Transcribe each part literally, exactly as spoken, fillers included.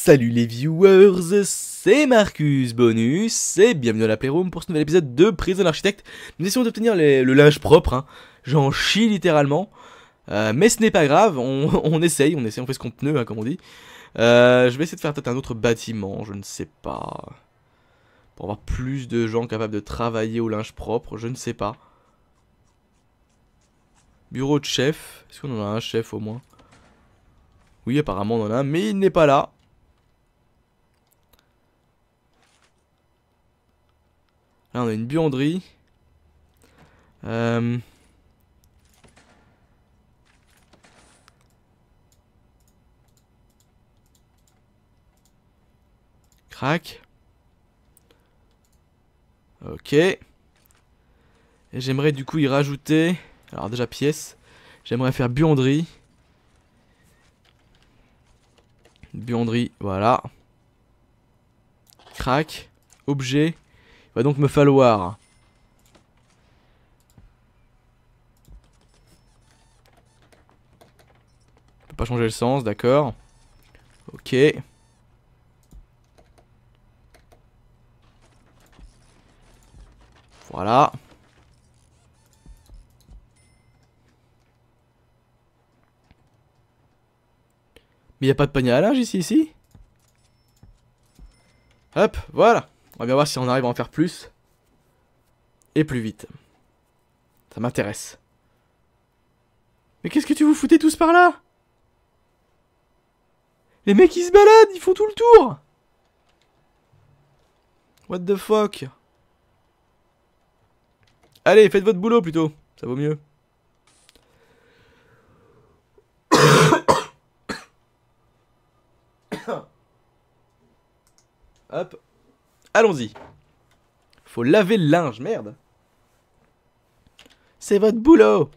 Salut les viewers, c'est Marcus Bonus et bienvenue à la Playroom pour ce nouvel épisode de Prison Architect. Nous essayons d'obtenir le linge propre, hein. J'en chie littéralement, euh, mais ce n'est pas grave, on, on essaye, on essaye, on fait ce qu'on peut, hein, comme on dit. Euh, je vais essayer de faire peut-être un autre bâtiment, je ne sais pas, pour avoir plus de gens capables de travailler au linge propre, je ne sais pas. Bureau de chef, est-ce qu'on en a un chef au moins? Oui, apparemment on en a un, mais il n'est pas là. Là on a une buanderie. Euh... Crac. Ok. Et j'aimerais du coup y rajouter... Alors déjà pièce. J'aimerais faire buanderie. Buanderie, voilà. Crac. Objet. Il va donc me falloir on peut pas changer le sens, d'accord. Ok. Voilà. Mais il n'y a pas de panier à linge ici, ici. Hop, voilà. On va bien voir si on arrive à en faire plus. Et plus vite. Ça m'intéresse. Mais qu'est-ce que tu vous foutez tous par là? Les mecs ils se baladent, ils font tout le tour. What the fuck? Allez, faites votre boulot plutôt, ça vaut mieux. Hop. Allons-y. Faut laver le linge, merde. C'est votre boulot.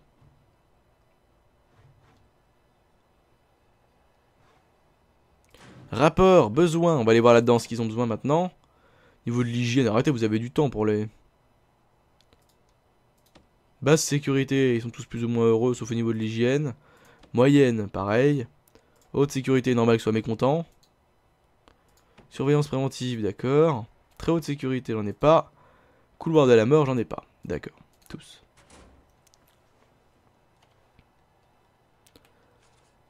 Rapport, besoin. On va aller voir là-dedans ce qu'ils ont besoin maintenant. Niveau de l'hygiène, arrêtez, vous avez du temps pour les... Basse sécurité, ils sont tous plus ou moins heureux, sauf au niveau de l'hygiène. Moyenne, pareil. Haute sécurité, normal qu'ils soient mécontents. Surveillance préventive, d'accord. Très haute sécurité, j'en ai pas. Couloir de la mort, j'en ai pas. D'accord, tous.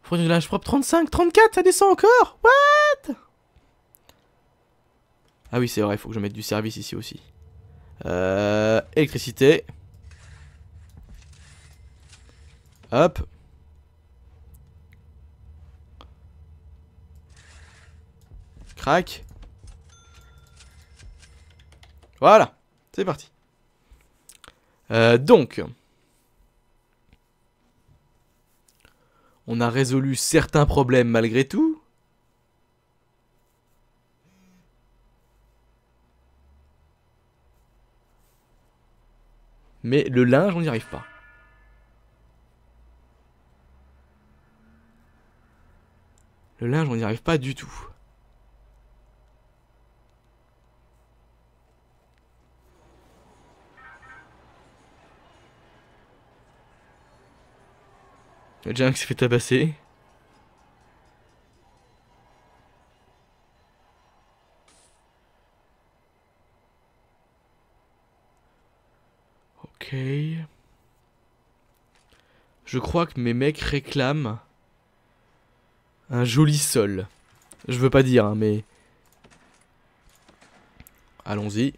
Produit de linge propre trente-cinq, trente-quatre, ça descend encore. What? Ah oui, c'est vrai, il faut que je mette du service ici aussi. Euh, électricité. Hop. Crac. Voilà, c'est parti. Euh, donc, on a résolu certains problèmes malgré tout. Mais le linge, on n'y arrive pas. Le linge, on n'y arrive pas du tout. Il y a déjà un qui s'est fait tabasser. Ok. Je crois que mes mecs réclament un joli sol. Je veux pas dire, hein, mais... Allons-y.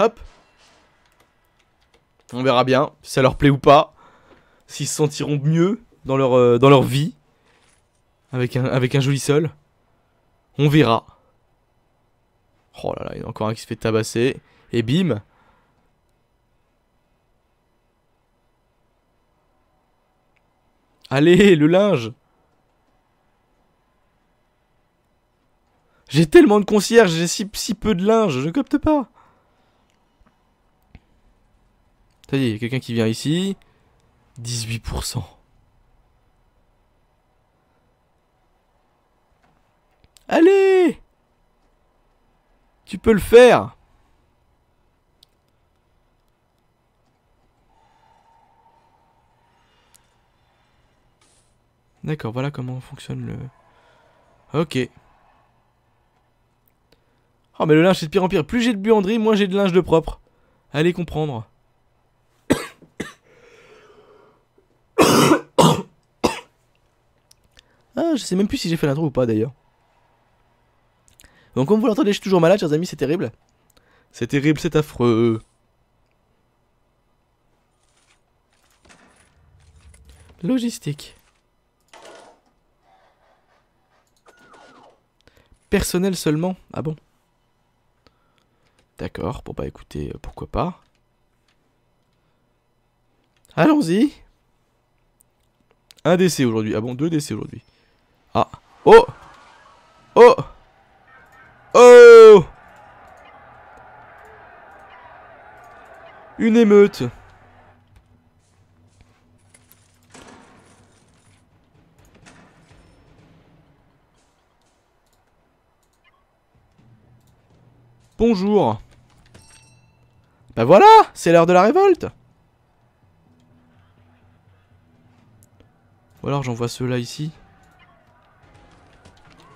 Hop! On verra bien si ça leur plaît ou pas, s'ils se sentiront mieux dans leur, euh, dans leur vie, avec un, avec un joli sol. On verra. Oh là là, il y en a encore un qui se fait tabasser. Et bim. Allez, le linge. J'ai tellement de concierges, j'ai si, si peu de linge, je capte pas. Ça y est, il y a quelqu'un qui vient ici. dix-huit pour cent. Allez! Tu peux le faire! D'accord, voilà comment fonctionne le... Ok. Oh mais le linge c'est de pire en pire. Plus j'ai de buanderie, moins j'ai de linge de propre. Allez comprendre. Ah, je sais même plus si j'ai fait l'intro ou pas d'ailleurs. Donc comme vous l'entendez, je suis toujours malade, chers amis, c'est terrible. C'est terrible, c'est affreux. Logistique. Personnel seulement. Ah bon? D'accord, bon bah écoutez, pourquoi pas. Allons-y. Un décès aujourd'hui. Ah bon, deux décès aujourd'hui. Ah. Oh. Oh. Oh. Une émeute. Bonjour. Bah voilà, c'est l'heure de la révolte. Ou alors j'envoie ceux-là ici.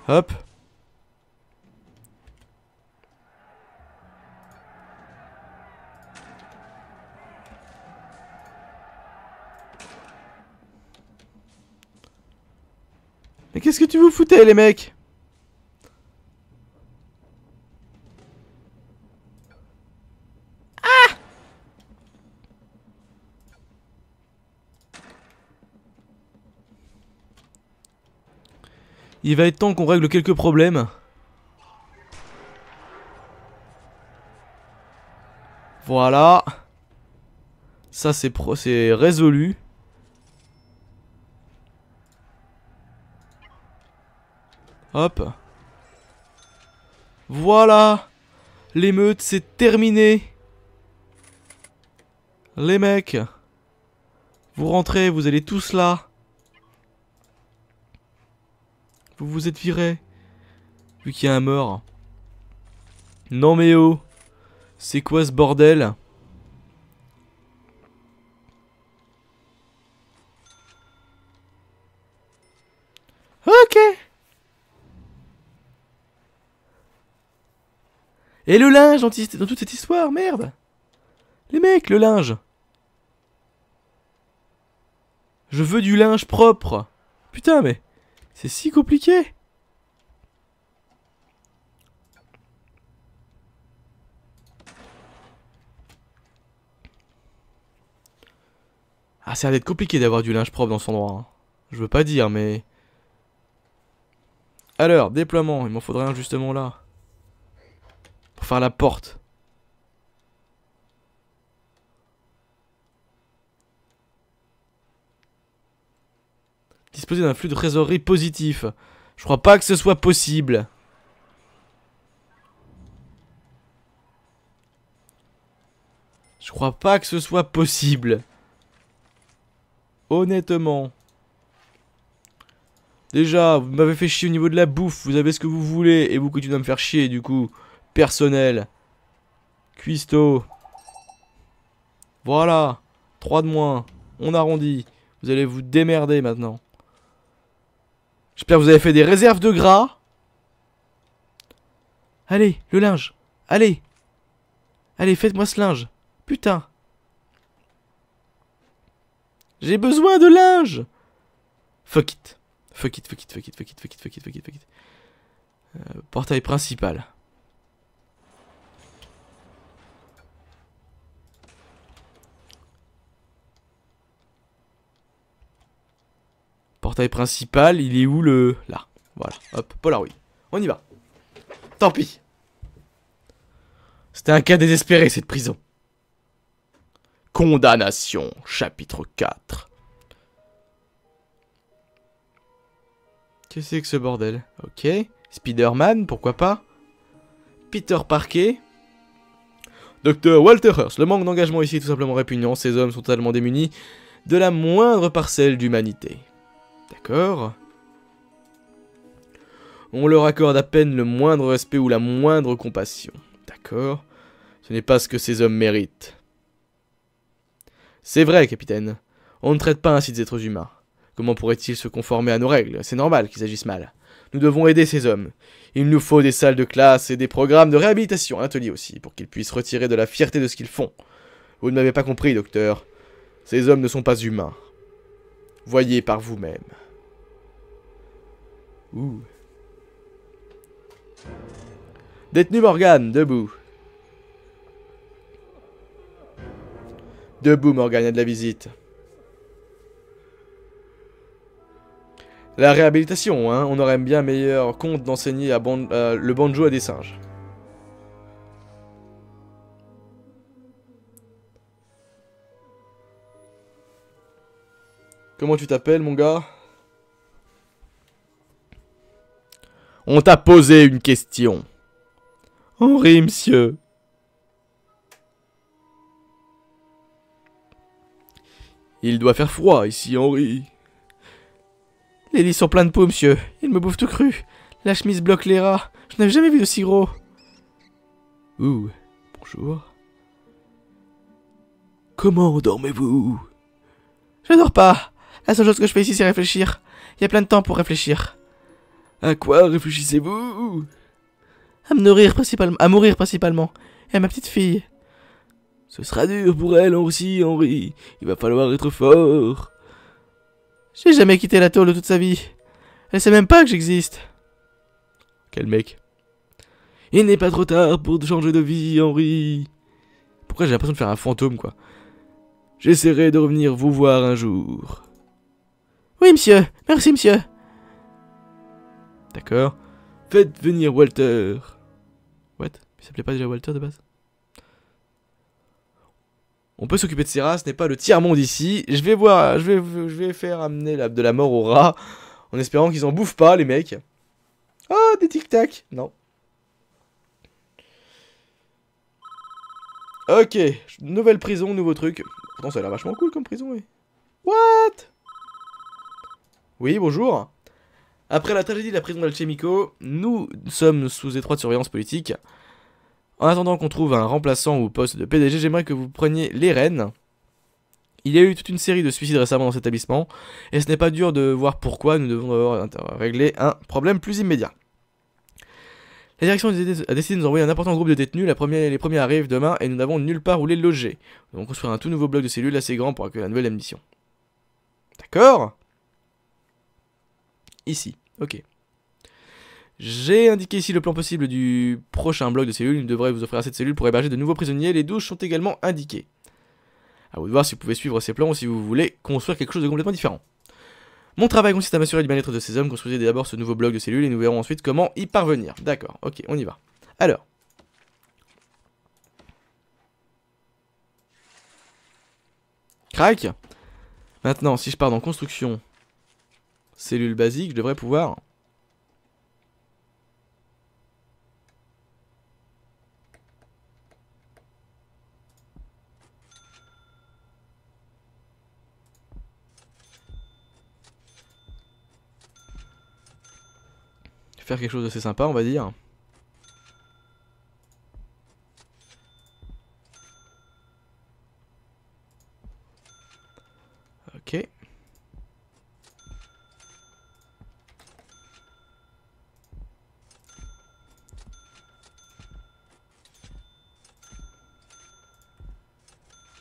Hop. Mais qu'est-ce que tu vous foutais les mecs? Il va être temps qu'on règle quelques problèmes. Voilà. Ça c'est pro c'est résolu. Hop. Voilà. L'émeute c'est terminé. Les mecs. Vous rentrez, vous allez tous là. Vous vous êtes viré, vu qu'il y a un mort. Non mais oh, c'est quoi ce bordel? Ok. Et le linge dans toute cette histoire, merde. Les mecs, le linge. Je veux du linge propre. Putain mais... c'est si compliqué. Ah, ça a l'air d'être compliqué d'avoir du linge propre dans son endroit. Hein. Je veux pas dire, mais... Alors, déploiement, il m'en faudrait un justement là. Pour faire la porte. Disposer d'un flux de trésorerie positif. Je crois pas que ce soit possible. Je crois pas que ce soit possible. Honnêtement. Déjà, vous m'avez fait chier au niveau de la bouffe. Vous avez ce que vous voulez et vous continuez à me faire chier du coup. Personnel. Cuistot. Voilà. trois de moins. On arrondit. Vous allez vous démerder maintenant. J'espère que vous avez fait des réserves de gras. Allez, le linge. Allez. Allez, faites-moi ce linge. Putain. J'ai besoin de linge. Fuck it. Fuck it, fuck it, fuck it, fuck it, fuck it, fuck it, fuck it, fuck it. Euh, portail principal. Portail principal, il est où le... Là, voilà, hop, Polaroid. On y va. Tant pis. C'était un cas désespéré, cette prison. Condamnation, chapitre quatre. Qu'est-ce que c'est que ce bordel? Ok, Spider-Man, pourquoi pas. Peter Parquet. Docteur Walter Hurst, le manque d'engagement ici est tout simplement répugnant. Ces hommes sont totalement démunis de la moindre parcelle d'humanité. D'accord. On leur accorde à peine le moindre respect ou la moindre compassion. D'accord. Ce n'est pas ce que ces hommes méritent. C'est vrai, capitaine. On ne traite pas ainsi des êtres humains. Comment pourraient-ils se conformer à nos règles? C'est normal qu'ils agissent mal. Nous devons aider ces hommes. Il nous faut des salles de classe et des programmes de réhabilitation, un atelier aussi, pour qu'ils puissent retirer de la fierté de ce qu'ils font. Vous ne m'avez pas compris, docteur. Ces hommes ne sont pas humains. Voyez par vous-même. Ouh. Détenu Morgane, debout. Debout, Morgane, il y a de la visite. La réhabilitation, hein. On aurait bien meilleur compte d'enseigner ban euh, le banjo à des singes. Comment tu t'appelles, mon gars? On t'a posé une question. Henri, monsieur. Il doit faire froid ici, Henri. Les lits sont pleins de peau, monsieur. Ils me bouffent tout cru. La chemise bloque les rats. Je n'avais jamais vu de si gros. Ouh, bonjour. Comment dormez-vous? Je dors pas. La seule chose que je fais ici, c'est réfléchir. Il y a plein de temps pour réfléchir. À quoi réfléchissez-vous? À me nourrir principalement. À mourir principalement. Et à ma petite fille. Ce sera dur pour elle aussi, Henri. Il va falloir être fort. J'ai jamais quitté la tôle de toute sa vie. Elle sait même pas que j'existe. Quel mec. Il n'est pas trop tard pour changer de vie, Henri. Pourquoi j'ai l'impression de faire un fantôme, quoi. J'essaierai de revenir vous voir un jour. Oui, monsieur. Merci, monsieur. D'accord. Faites venir Walter. What? Il s'appelait pas déjà Walter de base? On peut s'occuper de ces rats, ce n'est pas le tiers-monde ici. Je vais voir, je vais, je vais faire amener la, de la mort aux rats, en espérant qu'ils en bouffent pas, les mecs. Ah, des tic-tac. Non. Ok, nouvelle prison, nouveau truc. Pourtant, ça a l'air vachement cool comme prison, oui. What? Oui, bonjour. Après la tragédie de la prison d'Alchemico, nous sommes sous étroite surveillance politique. En attendant qu'on trouve un remplaçant au poste de P D G, j'aimerais que vous preniez les rênes. Il y a eu toute une série de suicides récemment dans cet établissement, et ce n'est pas dur de voir pourquoi. Nous devons avoir régler un problème plus immédiat. La direction a décidé de nous envoyer un important groupe de détenus, la première, les premiers arrivent demain, et nous n'avons nulle part où les loger. Nous allons construire un tout nouveau bloc de cellules assez grand pour accueillir la nouvelle admission. D'accord? Ici, ok. J'ai indiqué ici le plan possible du prochain bloc de cellules. Il devrait vous offrir assez de cellules pour héberger de nouveaux prisonniers. Les douches sont également indiquées. A vous de voir si vous pouvez suivre ces plans ou si vous voulez construire quelque chose de complètement différent. Mon travail consiste à m'assurer du bien-être de ces hommes. Construisez d'abord ce nouveau bloc de cellules et nous verrons ensuite comment y parvenir. D'accord, ok, on y va. Alors. Crac. Maintenant, si je pars dans construction, cellules basiques, je devrais pouvoir... faire quelque chose d'assez sympa, on va dire. Ok.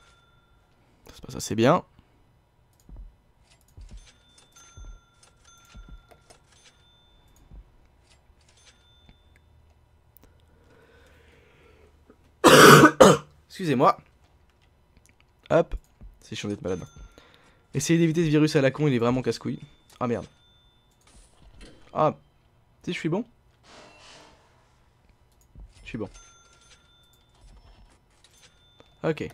Ça se passe assez bien. Excusez-moi. Hop. C'est chiant d'être malade. Essayez d'éviter ce virus à la con, il est vraiment casse-couille. Ah merde. Ah. Si je suis bon. Je suis bon. Ok.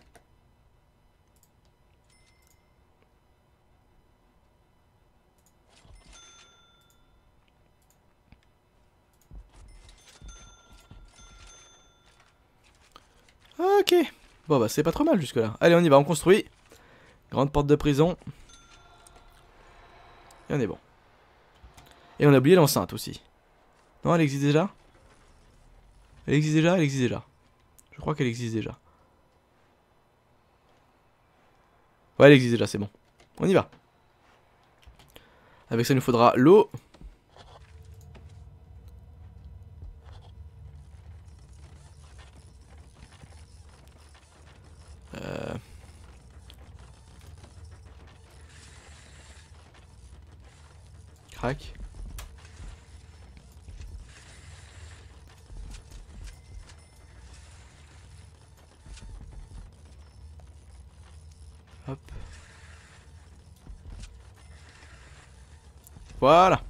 Ok, bon bah c'est pas trop mal jusque là. Allez on y va, on construit. Grande porte de prison. Et on est bon. Et on a oublié l'enceinte aussi. Non elle existe déjà? Elle existe déjà, elle existe déjà. Je crois qu'elle existe déjà. Ouais elle existe déjà, c'est bon. On y va. Avec ça, il nous faudra l'eau. Euh... Crac. Hop. Voilà.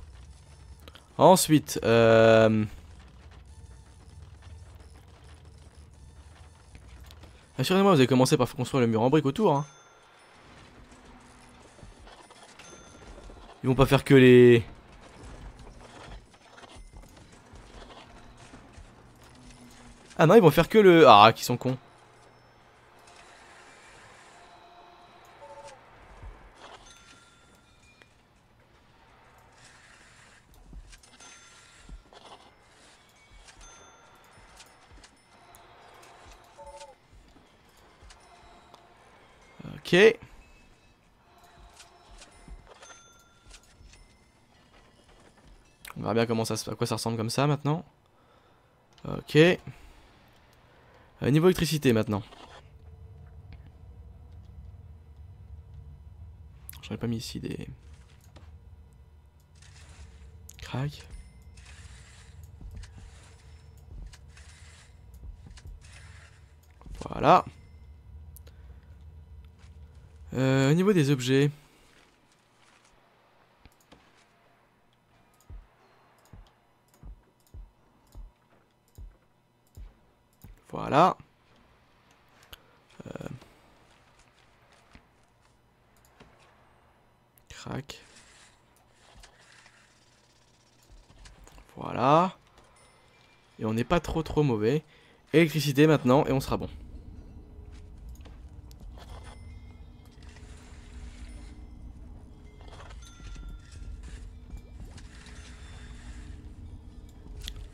Ensuite, euh... assurez-moi, vous avez commencé par construire le mur en briques autour. Hein. Ils vont pas faire que les... Ah non, ils vont faire que le... Ah, qu'ils sont cons. Ok. On verra bien comment ça, à quoi ça ressemble comme ça maintenant. Ok. Euh, niveau électricité maintenant. J'aurais pas mis ici des... Crac. Voilà. Euh, au niveau des objets, voilà. Euh. Crac. Voilà. Et on n'est pas trop trop mauvais. Électricité maintenant et on sera bon.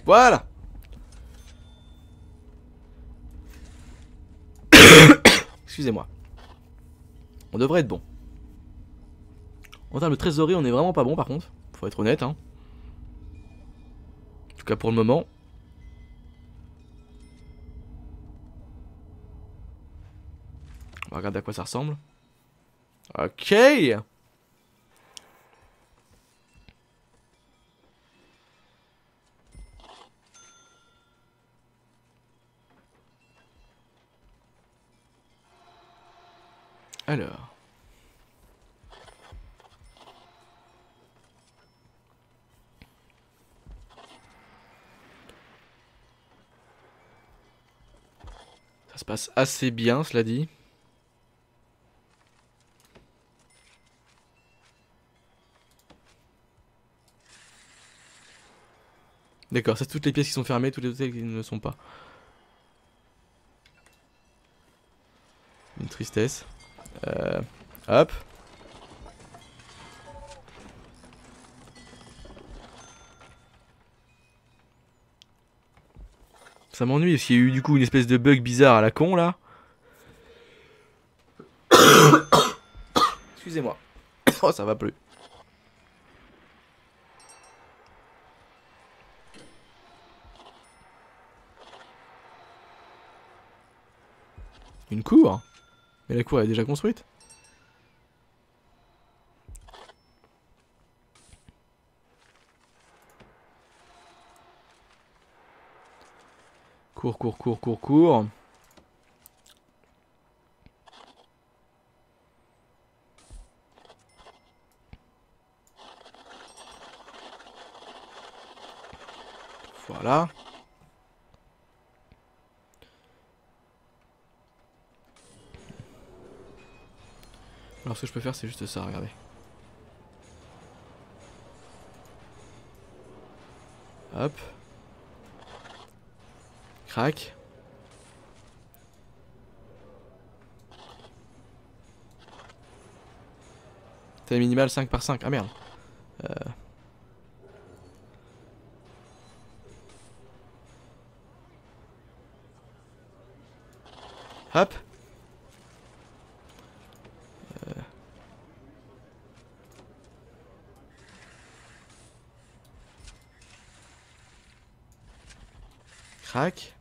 Voilà. Excusez-moi. On devrait être bon. En termes de trésorerie, on est vraiment pas bon par contre. Faut être honnête hein. En tout cas pour le moment. On va regarder à quoi ça ressemble. Ok. Alors. Ça se passe assez bien, cela dit. D'accord, c'est toutes les pièces qui sont fermées, toutes les autres qui ne sont pas. Une tristesse. Euh, hop. Ça m'ennuie parce qu'il y a eu du coup une espèce de bug bizarre à la con là. Excusez-moi. Oh, ça va plus. Une cour ? Mais la cour elle est déjà construite. Cours, cours, cours, cours, cours. Voilà. Alors ce que je peux faire c'est juste ça, regardez. Hop. Crac. Taille minimale cinq par cinq, ah merde. Euh... Hop. Crac.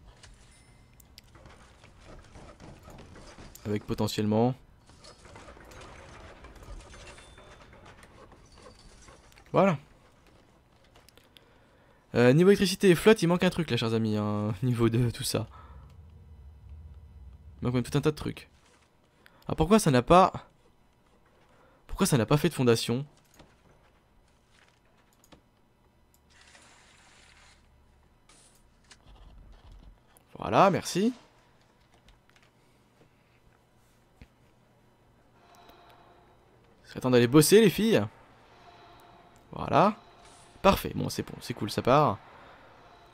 Avec potentiellement... Voilà. Euh, niveau électricité et flotte, il manque un truc là, chers amis. Hein, niveau de tout ça. Il manque tout un tas de trucs. Ah, pourquoi ça n'a pas... Pourquoi ça n'a pas fait de fondation? Voilà, merci. Il serait temps d'aller bosser, les filles. Voilà. Parfait, bon c'est bon, c'est cool, ça part.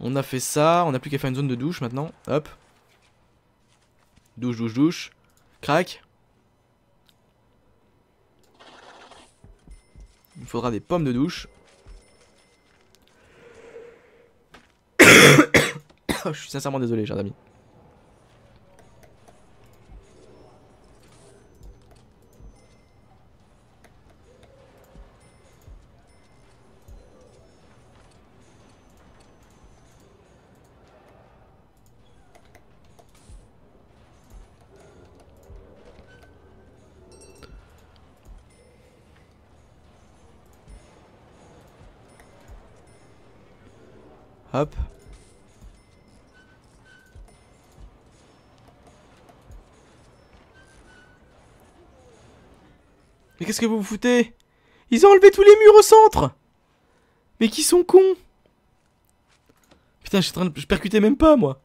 On a fait ça, on n'a plus qu'à faire une zone de douche maintenant. Hop. Douche, douche, douche. Crac. Il me faudra des pommes de douche. Je suis sincèrement désolé, chers amis. Hop. Mais qu'est-ce que vous vous foutez? Ils ont enlevé tous les murs au centre. Mais qui sont cons? Putain, je suis en train de... Je percutais même pas, moi.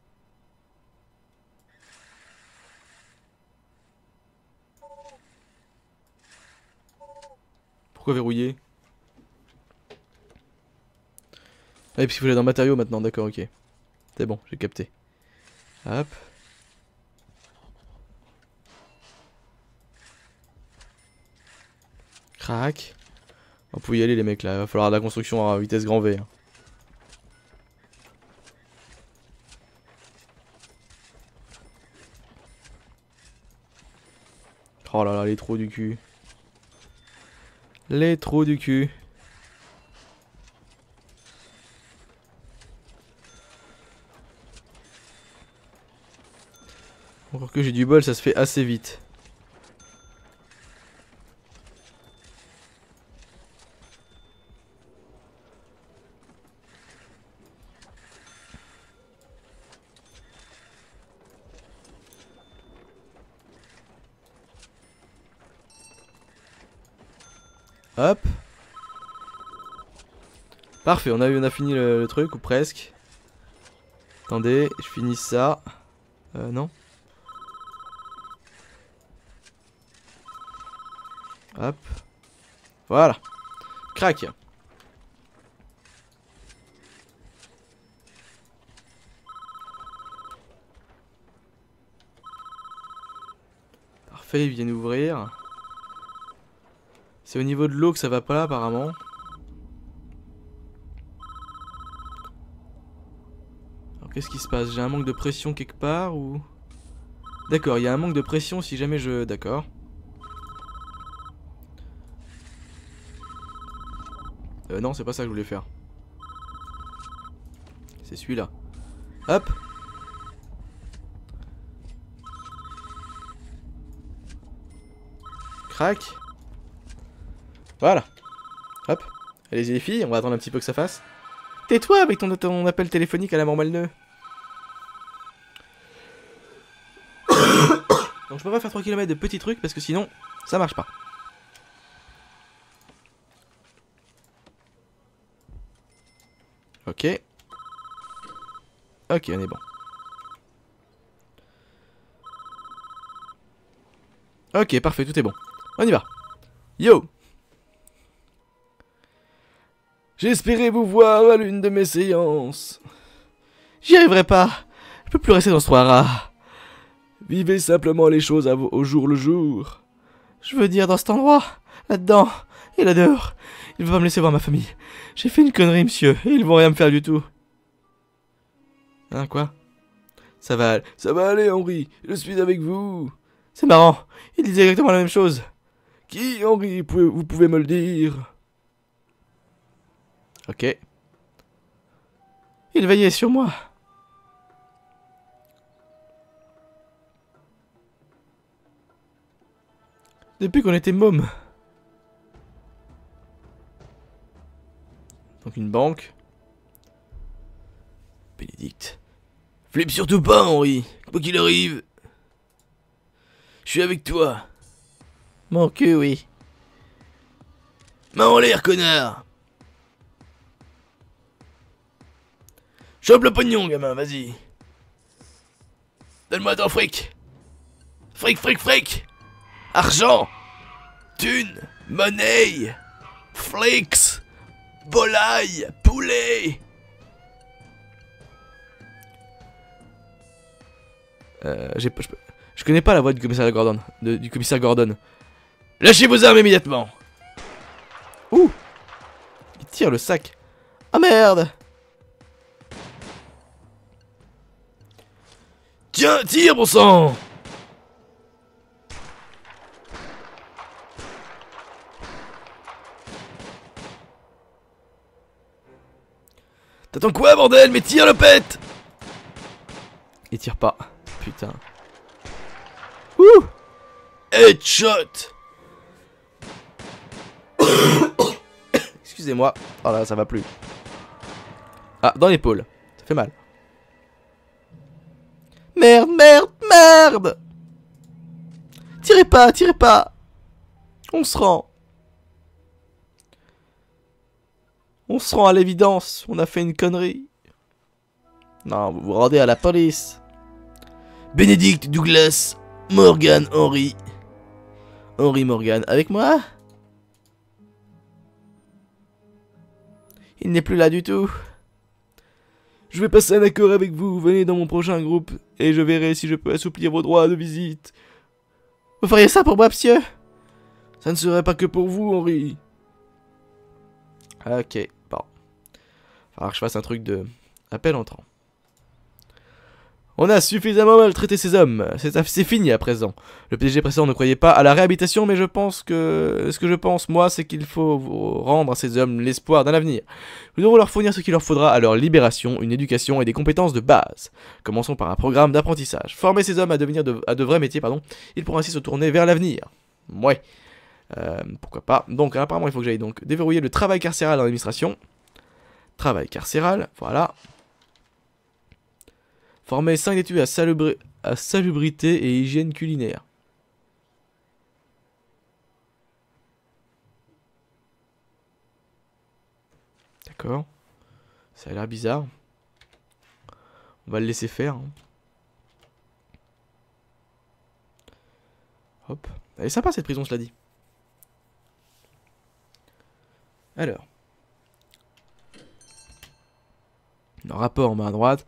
Pourquoi verrouiller? Ah, et puis vous voulez dans matériaux maintenant, d'accord, ok. C'est bon, j'ai capté. Hop. Crac. On peut y aller les mecs là, il va falloir de la construction à vitesse grand V. Hein. Oh là là, les trous du cul. Les trous du cul. Encore que j'ai du bol, ça se fait assez vite. Hop. Parfait, on a, on a fini le, le truc, ou presque. Attendez, je finis ça. Euh, non. Hop. Voilà. Crac. Parfait, ils viennent ouvrir. C'est au niveau de l'eau que ça va pas là, apparemment. Alors qu'est-ce qui se passe? J'ai un manque de pression quelque part ou... D'accord, il y a un manque de pression si jamais je... D'accord. Euh, non, c'est pas ça que je voulais faire. C'est celui-là. Hop. Crac. Voilà. Hop. Allez-y les filles, on va attendre un petit peu que ça fasse. Tais-toi avec ton, ton appel téléphonique à la Mormalneux. Donc je peux pas faire trois kilomètres de petits trucs parce que sinon, ça marche pas. Ok. Ok, on est bon. Ok, parfait, tout est bon. On y va. Yo! J'espérais vous voir à l'une de mes séances. J'y arriverai pas. Je peux plus rester dans ce endroit. Vivez simplement les choses au jour le jour. Je veux dire dans cet endroit, là-dedans et là-dehors. Ils vont pas me laisser voir ma famille. J'ai fait une connerie, monsieur. Et ils vont rien me faire du tout. Hein, quoi? Ça va, ça va aller, Henri. Je suis avec vous. C'est marrant. Il disait exactement la même chose. Qui, Henri? Vous pouvez me le dire. Ok. Il veillait sur moi. Depuis qu'on était môme. Donc une banque. Bénédicte. Flippe surtout pas, Henri. Quoi qu'il arrive. Je suis avec toi. Mon cul, oui. Main en l'air, connard. Chope le pognon, gamin, vas-y. Donne-moi ton fric. Fric, fric, fric. Argent. Thune. Monnaie. Flix. Volaille. Poulet. Euh, j'ai, je, je connais pas la voix du commissaire Gordon. De, du commissaire Gordon. Lâchez vos armes immédiatement. Ouh. Il tire le sac. Ah merde. Tiens, tire, bon sang. T'attends quoi, bordel? Mais tire le pète. Il tire pas. Putain. Ouh. Headshot. Excusez-moi. Oh là, ça va plus. Ah, dans l'épaule. Ça fait mal. Merde, merde, merde. Tirez pas, tirez pas. On se rend. On se rend à l'évidence. On a fait une connerie. Non, vous vous rendez à la police. Bénédicte, Douglas, Morgan, Henry. Henry, Morgan, avec moi? Il n'est plus là du tout. Je vais passer un accord avec vous. Venez dans mon prochain groupe et je verrai si je peux assouplir vos droits de visite. Vous feriez ça pour moi, monsieur? Ça ne serait pas que pour vous, Henri. Ok, bon. Faudra que je fasse un truc de appel entrant. On a suffisamment maltraité ces hommes. C'est fini à présent. Le P D G précédent ne croyait pas à la réhabilitation, mais je pense que... Ce que je pense, moi, c'est qu'il faut rendre à ces hommes l'espoir d'un avenir. Nous devons leur fournir ce qu'il leur faudra à leur libération, une éducation et des compétences de base. Commençons par un programme d'apprentissage. Former ces hommes à devenir de, à de vrais métiers, pardon. Ils pourront ainsi se tourner vers l'avenir. Ouais. Euh, pourquoi pas. Donc, apparemment, il faut que j'aille donc déverrouiller le travail carcéral dans l'administration. Travail carcéral, voilà. Former cinq études à, salubri à salubrité et hygiène culinaire. D'accord. Ça a l'air bizarre. On va le laisser faire. Hein. Hop. Elle est sympa cette prison, cela dit. Alors. Le rapport en main droite.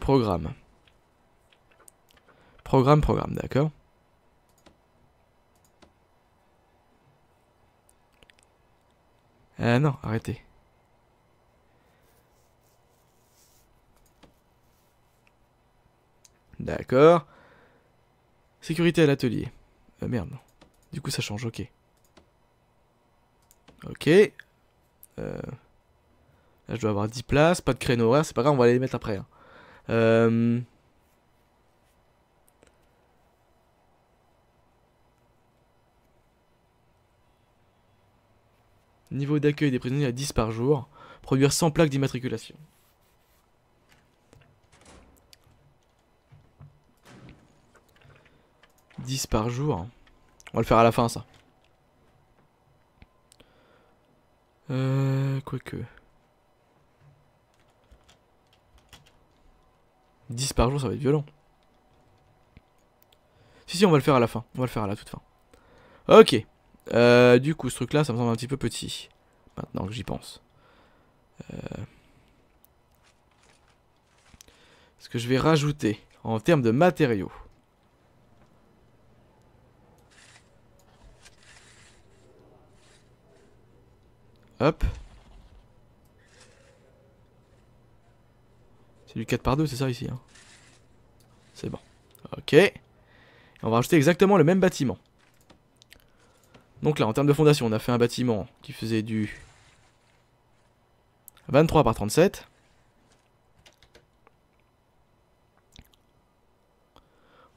Programme. Programme, programme, d'accord. Euh non, arrêtez. D'accord. Sécurité à l'atelier. Euh, merde, non. Du coup ça change, ok. Ok. Euh... Là je dois avoir dix places, pas de créneau horaire, c'est pas grave, on va aller les mettre après. Hein. Euh... Niveau d'accueil des prisonniers à dix par jour. Produire cent plaques d'immatriculation. dix par jour. On va le faire à la fin, ça. Euh... Quoique... dix par jour, ça va être violent. Si, si, on va le faire à la fin. On va le faire à la toute fin. Ok. Euh, du coup, ce truc-là, ça me semble un petit peu petit. Maintenant que j'y pense. Euh... Ce que je vais rajouter en termes de matériaux. Hop. C'est du quatre par deux, c'est ça ici. Hein. C'est bon. Ok. Et on va rajouter exactement le même bâtiment. Donc là, en termes de fondation, on a fait un bâtiment qui faisait du vingt-trois par trente-sept.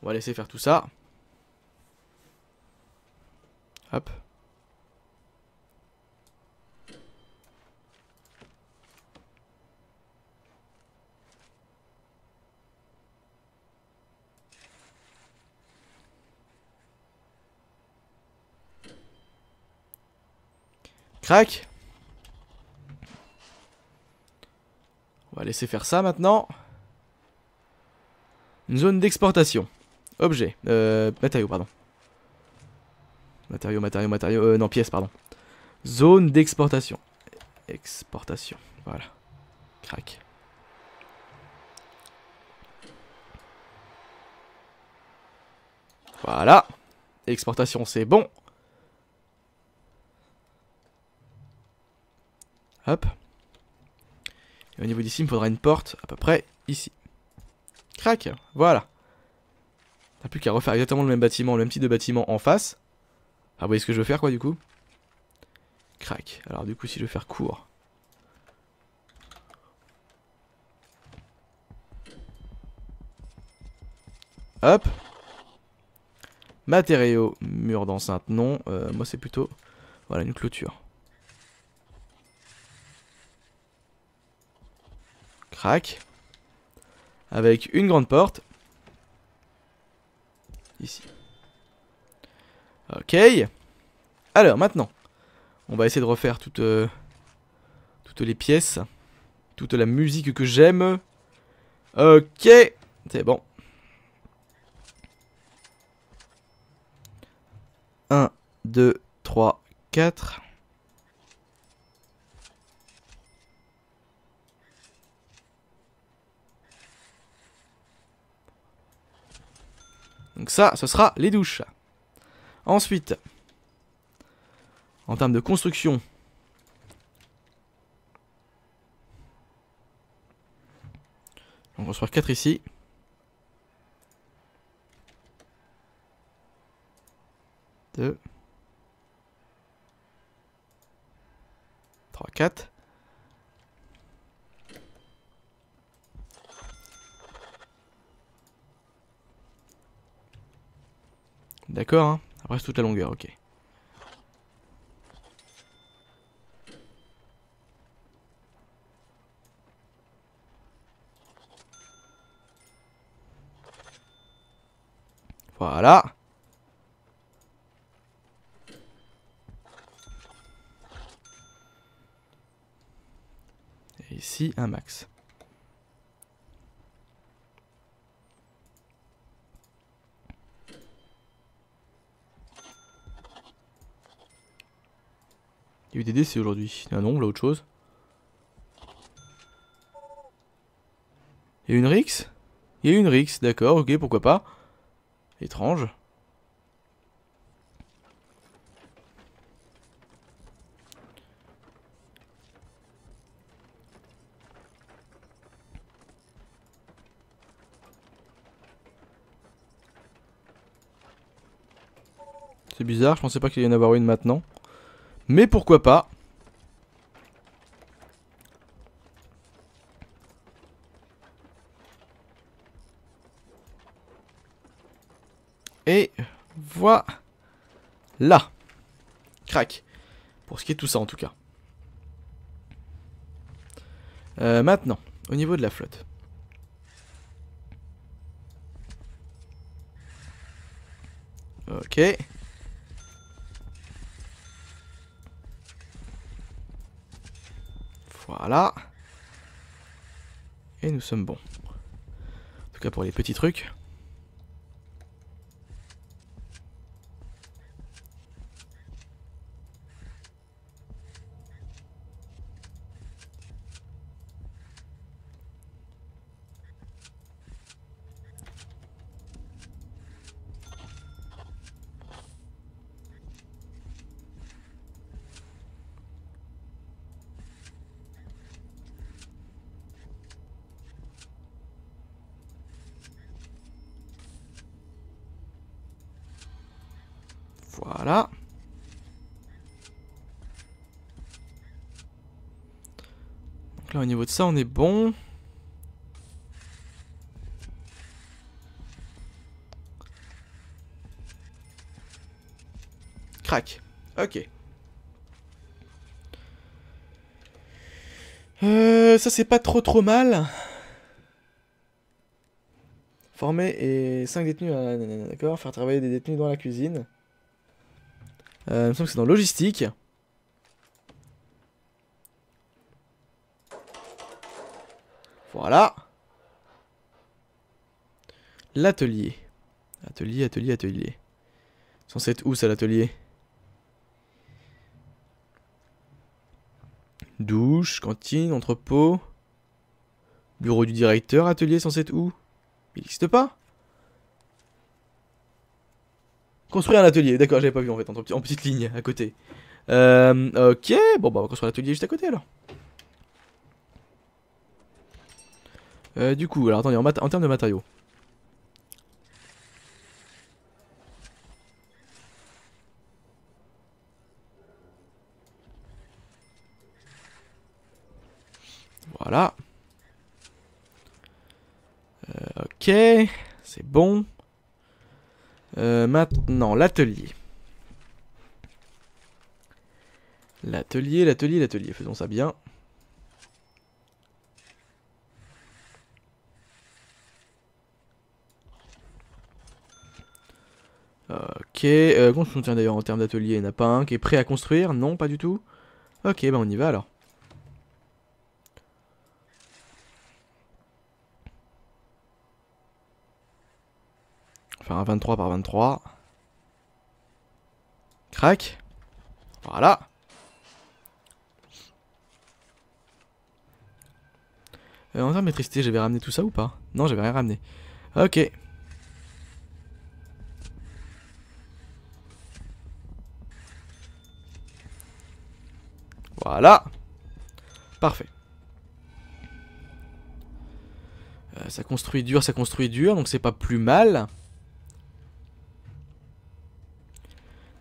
On va laisser faire tout ça. Hop. Crac. On va laisser faire ça maintenant. Une zone d'exportation. Objet. Euh, matériaux, pardon. Matériaux, matériaux, matériaux. Euh, non, pièces, pardon. Zone d'exportation. Exportation. Voilà. Crac. Voilà. Exportation, c'est bon. Hop. Et au niveau d'ici, il me faudra une porte à peu près ici. Crac, voilà. T'as plus qu'à refaire exactement le même bâtiment, le même type de bâtiment en face. Ah, vous voyez ce que je veux faire, quoi, du coup. Crac. Alors, du coup, si je veux faire court. Hop. Matériaux, mur d'enceinte, non. Euh, moi, c'est plutôt. Voilà, une clôture. Crac. Avec une grande porte. Ici. Ok. Alors maintenant, on va essayer de refaire toutes, euh, toutes les pièces. Toute la musique que j'aime. Ok. C'est bon. un, deux, trois, quatre. Donc ça, ce sera les douches. Ensuite, en termes de construction, on va construire quatre ici. deux, trois, quatre. D'accord, hein. Après c'est toute la longueur, ok. Voilà. Et ici, un max. Il y a eu des D C aujourd'hui. Ah non, là autre chose. Il y a eu une Rix. Il y a eu une Rix, d'accord, ok, pourquoi pas. Étrange. C'est bizarre, je pensais pas qu'il y en avait une maintenant. Mais pourquoi pas? Et voilà. Crac. Pour ce qui est de tout ça en tout cas. Euh, maintenant, au niveau de la flotte. Ok. Voilà. Et nous sommes bons. En tout cas pour les petits trucs. Voilà. Donc là au niveau de ça on est bon. Crac. Ok. Euh, ça c'est pas trop trop mal. Former et cinq détenus, ah, d'accord, faire travailler des détenus dans la cuisine. Euh, il me semble que c'est dans logistique. Voilà. L'atelier. Atelier, atelier, atelier. Censé être où ça l'atelier? Douche, cantine, entrepôt. Bureau du directeur, atelier censé être où? Il n'existe pas. Construire un atelier, d'accord, j'avais pas vu en fait, en, en petite ligne à côté. Euh, ok, bon bah on va construire l'atelier juste à côté alors. Euh, du coup, alors attendez, en, en termes de matériaux. Voilà. Euh, ok, c'est bon. Euh, maintenant, l'atelier. L'atelier, l'atelier, l'atelier. Faisons ça bien. Ok, euh, qu'on se contient d'ailleurs en termes d'atelier, il n'y en a pas un qui est prêt à construire? Non, pas du tout. Ok, ben bah on y va alors. Enfin, un vingt-trois par vingt-trois. Crac. Voilà. Euh, en termes d'électricité, j'avais ramené tout ça ou pas? Non, j'avais rien ramené. Ok. Voilà. Parfait. Euh, ça construit dur, ça construit dur, donc c'est pas plus mal.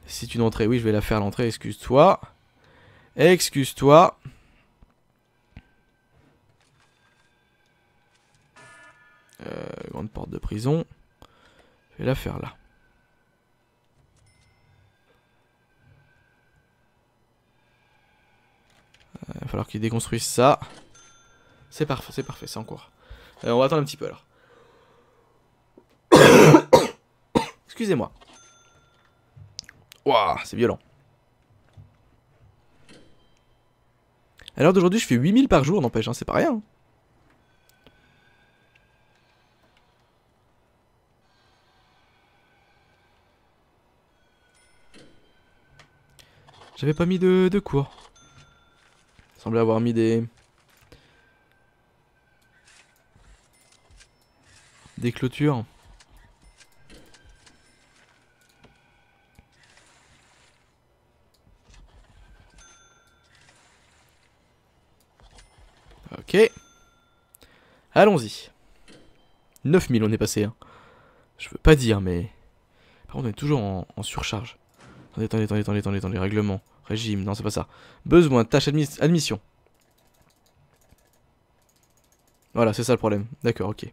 C'est une entrée, oui je vais la faire l'entrée, excuse-toi. Excuse-toi. Euh, grande porte de prison. Je vais la faire là. Il va falloir qu'ils déconstruisent ça. C'est parfait, c'est parfait, c'est en cours. Euh, on va attendre un petit peu alors. Excusez-moi. Waouh, c'est violent. À l'heure d'aujourd'hui, je fais huit mille par jour, n'empêche, hein, c'est pas rien. Hein. J'avais pas mis de, de cours. Il semblait avoir mis des... des clôtures. Ok. Allons-y. neuf mille on est passé. Hein. Je veux pas dire mais... Par contre on est toujours en, en surcharge. Attendez, attendez, attendez, attendez, attendez, attendez, règlement. Régime, non c'est pas ça. Besoin, tâche, admission. Voilà, c'est ça le problème. D'accord, ok.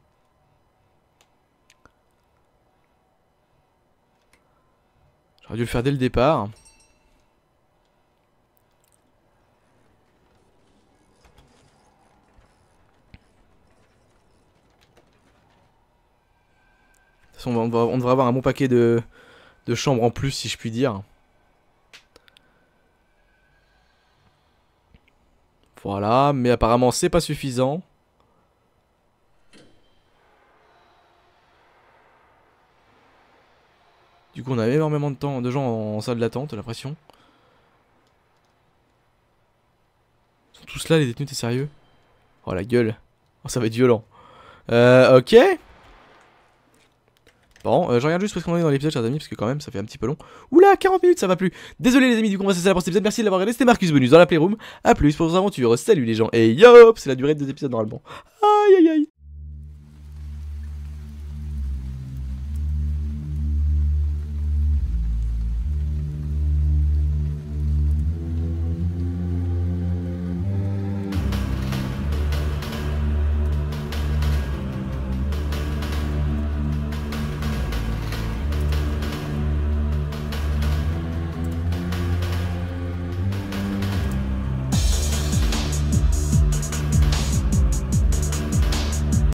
J'aurais dû le faire dès le départ. De toute façon, on, va, on devrait avoir un bon paquet de, de chambres en plus, si je puis dire. Voilà, mais apparemment c'est pas suffisant. Du coup on a énormément de, temps, de gens en salle d'attente, j'ai l'impression. Ils sont tous là les détenus, t'es sérieux? Oh la gueule, oh, ça va être violent. Euh, ok. Bon, euh, je regarde juste où est-ce qu'on est dans l'épisode, chers amis, parce que quand même ça fait un petit peu long. Oula, quarante minutes, ça va plus. Désolé les amis, du coup on va cesser la prochaine épisode. Merci de l'avoir regardé, c'était Marcus Bonus dans la Playroom. A plus pour vos aventures. Salut les gens. Et yop, c'est la durée de deux épisodes normalement. Aïe aïe aïe.